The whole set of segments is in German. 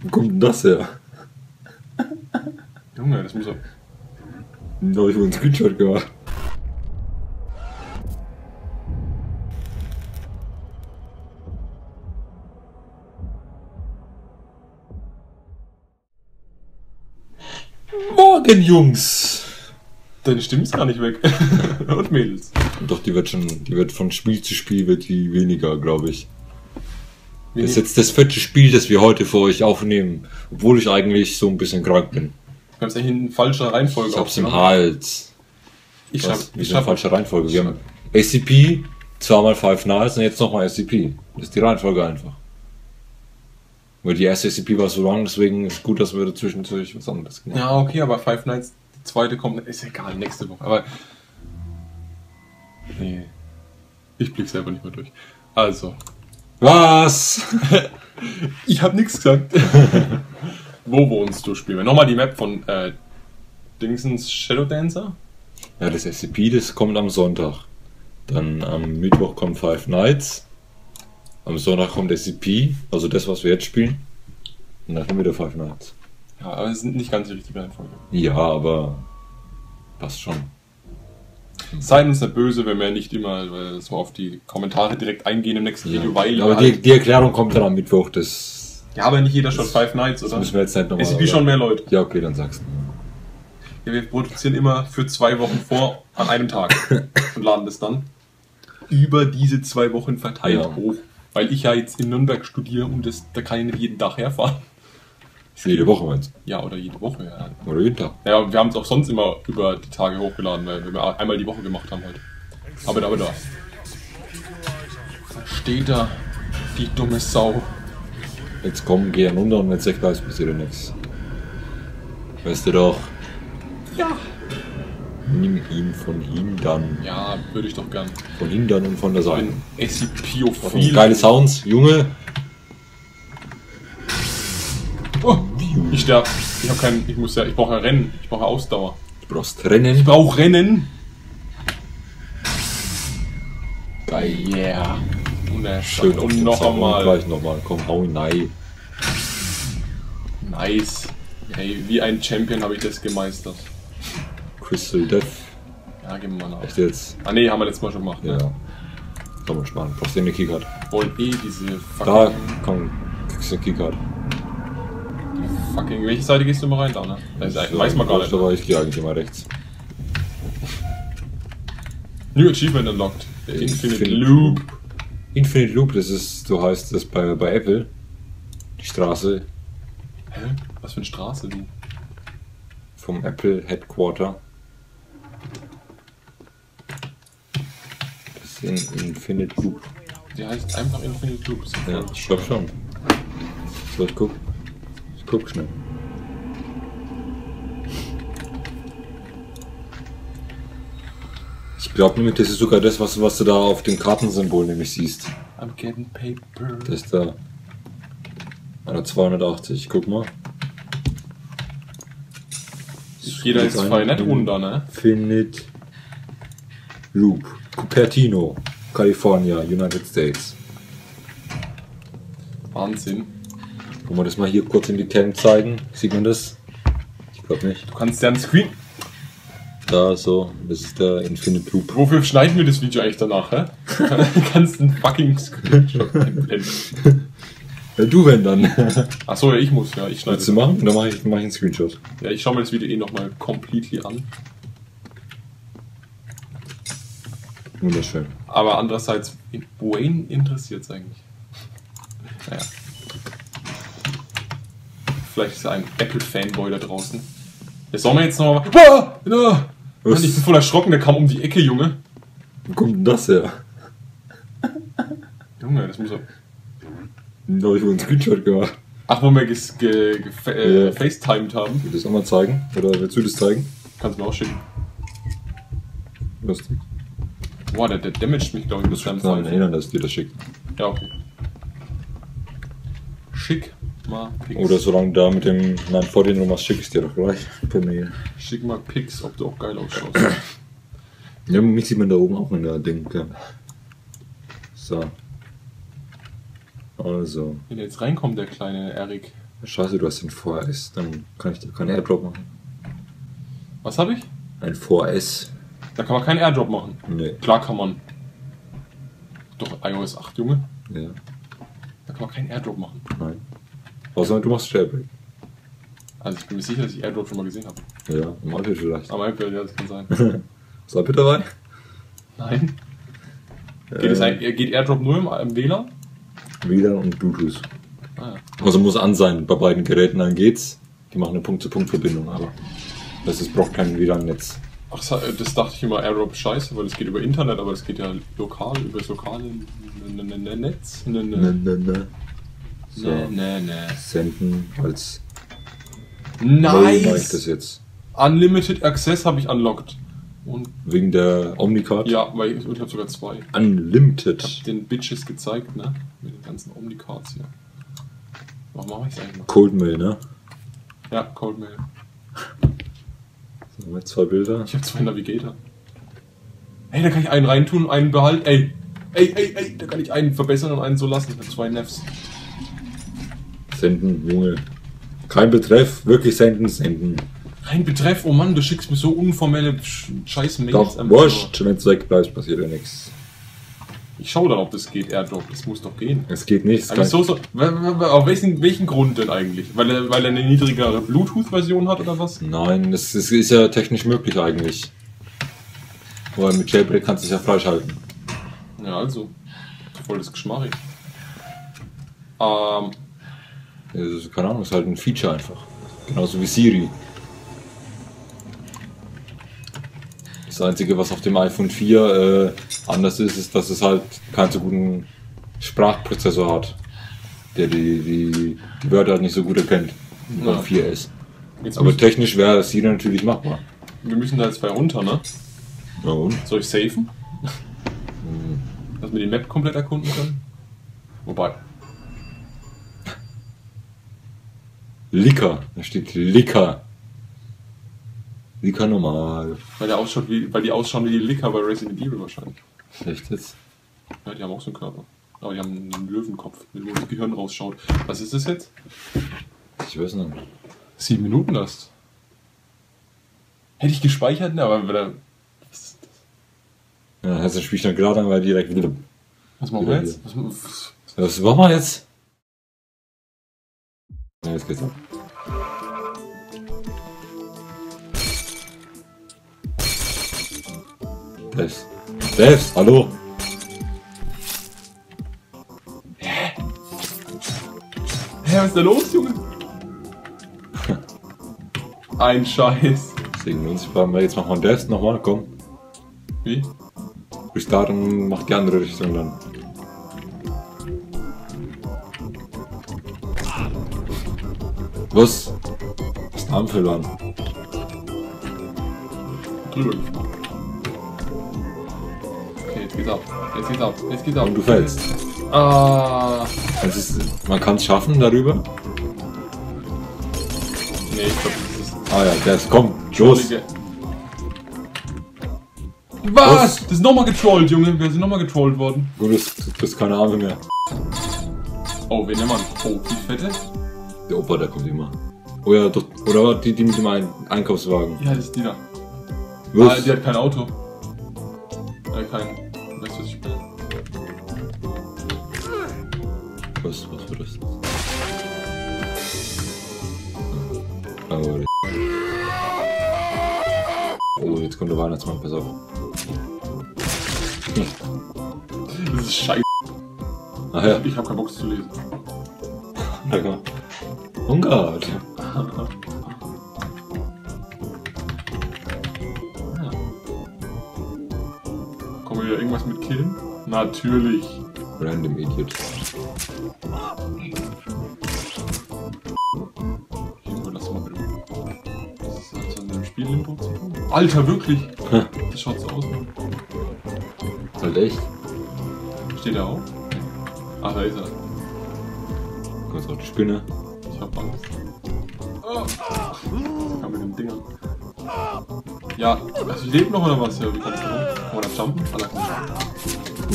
Wo kommt denn das her? Junge, das muss er. Da habe ich wohl einen Screenshot gemacht. Morgen, Jungs! Deine Stimme ist gar nicht weg. Und Mädels. Doch, die wird von Spiel zu Spiel wird die weniger, glaube ich. Das ist jetzt das fette Spiel, das wir heute für euch aufnehmen, obwohl ich eigentlich so ein bisschen krank bin. Du kannst eigentlich in falscher Reihenfolge aufnehmen. Ich hab's im Hals. Ich schreib falsche Reihenfolge. Wir haben SCP, zweimal Five Nights und jetzt nochmal SCP. Das ist die Reihenfolge einfach. Weil die erste SCP war so lang, deswegen ist gut, dass wir dazwischen was anderes gemacht haben. Ja, okay, aber Five Nights, die zweite kommt, ist egal, nächste Woche. Aber nee, ich blick selber nicht mehr durch. Also. Was? Ich hab nichts gesagt. Wo wohnst du? Spielen wir nochmal die Map von Dingsens Shadow Dancer? Ja, das SCP, das kommt am Sonntag. Dann am Mittwoch kommt Five Nights. Am Sonntag kommt SCP, also das, was wir jetzt spielen. Und dann wieder Five Nights. Ja, aber es sind nicht ganz die richtige Reihenfolge. Ja, aber passt schon. Seid uns nicht böse, wenn wir nicht immer so auf die Kommentare direkt eingehen im nächsten Video, weil... Aber die Erklärung kommt dann am Mittwoch, das... Ja, aber nicht jeder schaut Five Nights, oder? Das müssen wir jetzt nicht nochmal... Es sind schon mehr Leute. Ja, okay, dann sag's. Ja, wir produzieren immer für 2 Wochen vor, an einem Tag. Und laden das dann über diese 2 Wochen verteilt hoch. Weil ich ja jetzt in Nürnberg studiere und das, da kann ich nicht jeden Tag herfahren. Jede Woche meinst du? Ja, oder jede Woche, ja. Oder jeden Tag. Ja, wir haben es auch sonst immer über die Tage hochgeladen, weil wir einmal die Woche gemacht haben heute. Halt. Aber da. Da steht da, die dumme Sau. Jetzt komm, geh runter und wenn es echt weiß, passiert dir nichts. Weißt du doch. Ja. Nimm ihn von ihm dann. Ja, würde ich doch gern. Von ihm dann und von der Seite. SCP-ophil. Geile Sounds, Junge. Oh, ich sterbe. Ich habe keinen. Ich brauche ja Rennen. Ich brauche Ausdauer. Du brauchst Rennen. Ich brauche Rennen. Geil. Yeah. Schön. Und noch einmal. Gleich nochmal. Komm, hau nein. Nice. Hey, wie ein Champion habe ich das gemeistert. Crystal Death. Ja, geben wir mal nach. Echt jetzt? Ah ne, haben wir letztes Mal schon gemacht. Ja. Ne? Schau mal sparen. Brauchst du eine Keycard? Wollen eh diese fucking... Da, komm, kriegst du eine Keycard. Fucking, welche Seite gehst du mal rein da, ne? Das ist, weiß man gar nicht. Aber ich gehe eigentlich immer rechts. New Achievement unlocked. Infinite Loop. Infinite Loop, das ist, so heißt das bei Apple. Die Straße. Hä? Was für eine Straße, du? Vom Apple Headquarter. Das ist in Infinite Loop. Die heißt einfach Infinite Loop. Ja, ich glaube schon. So, ich guck schnell. Ich glaube nämlich, das ist sogar das, was du da auf dem Kartensymbol nämlich siehst. I'm getting paper. Das ist da. Oder 280, guck mal. Jeder ist frei, nicht runter, ne? Infinite Loop. Cupertino, California, United States. Wahnsinn. Wollen wir das mal hier kurz in die Cam zeigen? Sieht man das? Ich glaube nicht. Du kannst ja einen Screen... Da, so. Das ist der Infinite Loop. Wofür schneiden wir das Video eigentlich danach, hä? Du kannst einen fucking Screenshot einblenden. Ja, du wenn dann. Achso, ja, ich muss, ja, ich schneide. Willst du machen? Dann mach ich einen Screenshot. Ja, ich schau mir das Video eh nochmal completely an. Wunderschön. Aber andererseits, Wayne interessiert's eigentlich. Naja. Vielleicht ist ein Apple-Fanboy da draußen. Der soll mir jetzt nochmal... Ah! Ah! Mann, ich bin voll erschrocken, der kam um die Ecke, Junge. Wo kommt denn das her? Junge, das muss er... Da habe ich wohl einen Screenshot gemacht. Ach, wo wir gefacetimed haben. Willst du das nochmal zeigen? Oder willst du das zeigen? Kannst du mir auch schicken. Lustig. Boah, der damaged mich, glaube ich, das ganze Zeit. Ich kann erinnern, dass dir das schickt. Ja, okay. Schick mal Pics. Oder solange da mit dem 940 Nummer schicke ich dir doch gleich per Mail. Schick mal Pics, ob du auch geil ausschaust. Ja, mich sieht man da oben auch in der Ding. So. Also. Wenn jetzt reinkommt, der kleine Erik. Scheiße, du hast den 4S, dann kann ich da keinen AirDrop machen. Was habe ich? Ein 4S. Da kann man keinen AirDrop machen? Nee. Klar kann man. Doch, iOS 8, Junge. Ja. Da kann man keinen AirDrop machen. Nein. Außer du machst Jailbreak. Also ich bin mir sicher, dass ich AirDrop schon mal gesehen habe. Ja, am iPad vielleicht. Am iPad, ja, das kann sein. Ist iPad dabei? Nein. Geht AirDrop nur im WLAN? WLAN und Bluetooth. Ah, ja. Also muss an sein, bei beiden Geräten, dann geht's. Die machen eine Punkt-zu-Punkt-Verbindung, aber es braucht kein WLAN-Netz. Ach, das dachte ich immer, AirDrop ist scheiße, weil es geht über Internet, aber es geht ja lokal, über das lokale Netz. Senden als... Nice! Mache ich das jetzt. Unlimited Access habe ich unlocked. Und wegen der Omnicard? Ja, weil ich habe sogar zwei. Unlimited. Ich habe den Bitches gezeigt, ne? Mit den ganzen Omnicards hier. Warum mache ich es eigentlich noch? Coldmail, ne? Ja, Coldmail. So, mit zwei Bilder. Ich habe zwei Navigator. Ey, da kann ich einen reintun und einen behalten. Ey, da kann ich einen verbessern und einen so lassen. Ich habe zwei Nefs. Senden, Junge. Kein Betreff, wirklich senden. Kein Betreff, oh Mann, du schickst mir so unformelle Scheiß-Mails. Doch, wurscht, wenn es wegbleibt, passiert ja nichts. Ich schau dann, ob das geht, AirDrop, das muss doch gehen. Es geht nicht. Auf welchen Grund denn eigentlich? Weil er eine niedrigere Bluetooth-Version hat oder was? Nein, das ist ja technisch möglich eigentlich. Aber mit Jailbreak kannst du es ja freischalten. Ja, also. Voll das geschmarrig. Also, keine Ahnung, ist halt ein Feature einfach. Genauso wie Siri. Das Einzige, was auf dem iPhone 4 anders ist, ist, dass es halt keinen so guten Sprachprozessor hat, der die Wörter halt nicht so gut erkennt, beim 4S. Aber technisch wäre Siri natürlich machbar. Wir müssen da jetzt bei runter, ne? Ja, und? Soll ich safen? Dass wir die Map komplett erkunden können? Wobei... Licker, da steht Licker. Licker normal. Weil die ausschauen wie die Licker bei Resident Evil wahrscheinlich. Echt jetzt? Ja, die haben auch so einen Körper. Aber die haben einen Löwenkopf, mit dem das Gehirn rausschaut. Was ist das jetzt? Ich weiß nicht. 7 Minuten erst. Hätte ich gespeichert, ne, aber wieder. Was ist das? Ja, das spiel ich dann gerade an, weil direkt wieder. Was machen wir jetzt? Was machen wir jetzt? Ja, jetzt geht's ab. Devs, hallo! Hä, was ist da los, Junge? Ein Scheiß. Deswegen unsichtbar, jetzt machen wir Devs nochmal, komm. Wie? Restart und macht die andere Richtung dann. Was? Das ist ein Arm verloren. Drüber. Okay, jetzt geht's ab. Und du fällst. Ah. Man kann es schaffen darüber? Nee, ich glaube das ist... Ah ja, der ist... Komm, los! Was? Das ist nochmal getrollt, Junge. Wir sind nochmal getrollt worden. Gut, du hast keine Arme mehr. Oh, wen nimmt man? Oh, die Fette? Der Opa, der kommt immer. Oh ja, doch, oder die mit dem Einkaufswagen. Ja, das ist die da. Was? Ah, die hat kein Auto. Weißt du, was ich bin? Was wird das? Oh, jetzt kommt der Weihnachtsmann, pass auf. Das ist scheiße. Ach ja. Ich hab keinen Bock zu lesen. Na klar. Oh Gott! Kommen wir hier irgendwas mit killen? Natürlich! Random Idiot. Irgendwo, lass mal bitte. Das hat so ein Spiel-Limbo zu tun. Alter, wirklich! Das schaut so aus. Ist halt echt. Steht er auch? Ach, da ist er. Kurz auf die Spinne. Ich hab Angst. Ich kann mit dem Dingern. Ja, also ich lebe noch oder was? Ja, wie kannst du rum? Oder jumpen? Alle kann jumpen.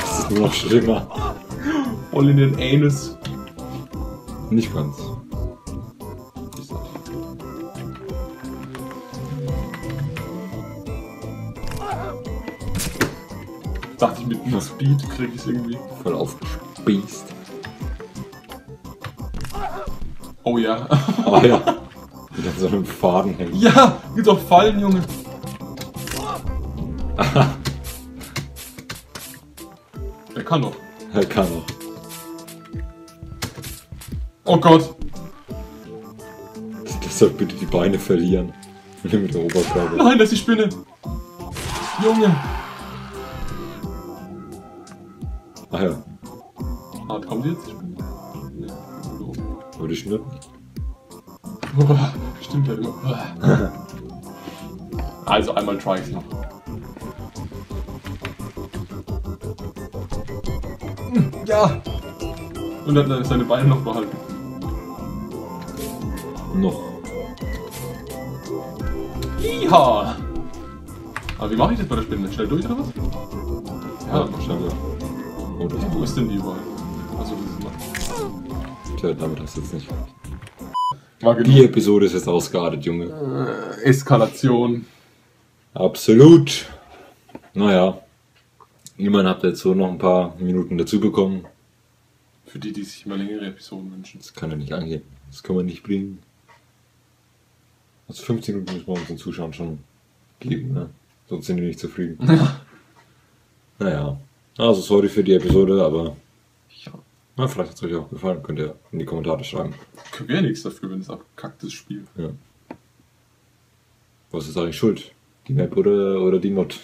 Das ist nur noch schlimmer. Voll in den Anus. Nicht ganz. dachte ich, mit dem Speed krieg ich es irgendwie. Voll aufgespießt. Oh ja. Oh ja. Ich hab so einen Faden hängen. Ja, gibt's auch Fallen, Junge. Er kann doch. Er kann doch. Oh Gott. Lass doch bitte die Beine verlieren. Mit der Oberkörper. Nein, das ist die Spinne. Junge. Ach ja. Ah, kommt die jetzt? Nee. Würde ich schnippen? Stimmt ja immer. Also einmal Trikes noch. Ja! Und dann hat er seine Beine noch behalten. Noch. Iha! Aber wie mache ich das bei der Spinne? Schnell durch oder was? Ja, schnell durch. Oh, das wo ist denn die überall? Also das ist mal. Tja, damit hast du jetzt nicht. Die Episode ist jetzt ausgeartet, Junge. Eskalation. Absolut. Naja. Niemand habt jetzt so noch ein paar Minuten dazu bekommen. Für die, die sich immer längere Episoden wünschen. Das kann ja nicht angehen. Das kann man nicht bringen. Also 15 Minuten müssen wir unseren Zuschauern schon geben, ne? Sonst sind die nicht zufrieden. Naja. Also sorry für die Episode, aber... Na, vielleicht hat es euch auch gefallen, könnt ihr in die Kommentare schreiben. Können wir ja nichts dafür, wenn es abkackt ist, Spiel. Ja. Was ist eigentlich schuld? Die Map oder die Mod?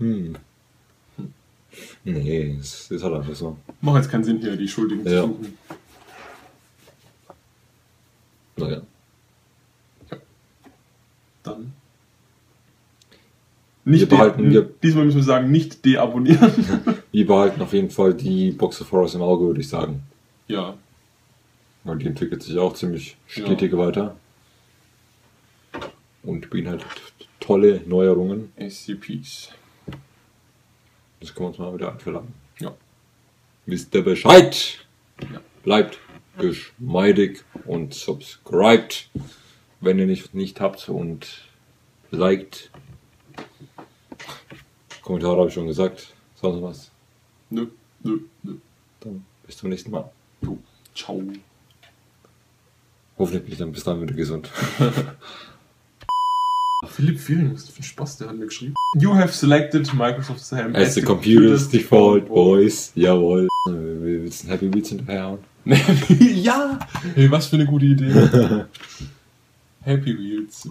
Nee, es ist halt einfach so. Macht jetzt keinen Sinn hier, die Schuldigen zu suchen. Naja. Ja. Dann. Nicht diesmal müssen wir sagen, nicht deabonnieren. Wir behalten auf jeden Fall die Box of Horrors im Auge, würde ich sagen. Ja. Weil die entwickelt sich auch ziemlich stetig weiter. Und beinhaltet tolle Neuerungen. SCPs. Das können wir uns mal wieder einverlangen. Ja. Wisst ihr Bescheid? Ja. Bleibt geschmeidig und subscribed, wenn ihr nicht habt, und liked. Kommentare habe ich schon gesagt. Sonst was? Nö. Dann bis zum nächsten Mal. Ciao. Hoffentlich bin ich dann bis dann wieder gesund. Philipp, vielen Dank für den Spaß, der hat mir geschrieben. You have selected Microsoft Sam as the computer's default voice. Jawohl. Willst du ein Happy Wheels hinterherhauen? Ja! Hey, was für eine gute Idee. Happy Wheels.